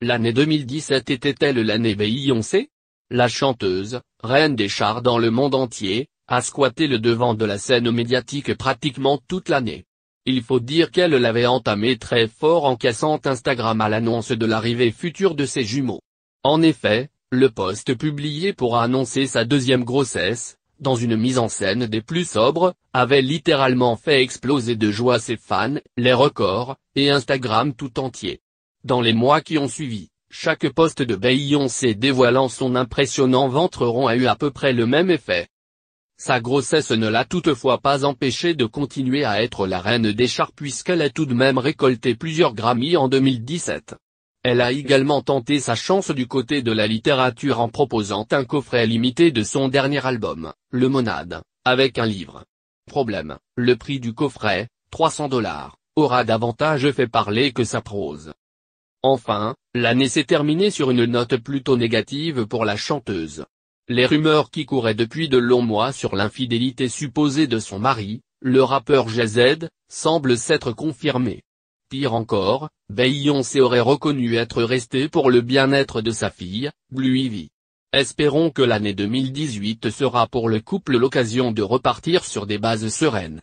L'année 2017 était-elle l'année Beyoncé? La chanteuse, reine des charts dans le monde entier, a squatté le devant de la scène médiatique pratiquement toute l'année. Il faut dire qu'elle l'avait entamé très fort en cassant Instagram à l'annonce de l'arrivée future de ses jumeaux. En effet, le post publié pour annoncer sa deuxième grossesse, dans une mise en scène des plus sobres, avait littéralement fait exploser de joie ses fans, les records, et Instagram tout entier. Dans les mois qui ont suivi, chaque post de Beyoncé dévoilant son impressionnant ventre rond a eu à peu près le même effet. Sa grossesse ne l'a toutefois pas empêchée de continuer à être la reine des charts puisqu'elle a tout de même récolté plusieurs Grammy en 2017. Elle a également tenté sa chance du côté de la littérature en proposant un coffret limité de son dernier album, Lemonade, avec un livre. Problème, le prix du coffret, $300, aura davantage fait parler que sa prose. Enfin, l'année s'est terminée sur une note plutôt négative pour la chanteuse. Les rumeurs qui couraient depuis de longs mois sur l'infidélité supposée de son mari, le rappeur Jay-Z, semblent s'être confirmées. Pire encore, Beyoncé aurait reconnu être restée pour le bien-être de sa fille, Louis. Espérons que l'année 2018 sera pour le couple l'occasion de repartir sur des bases sereines.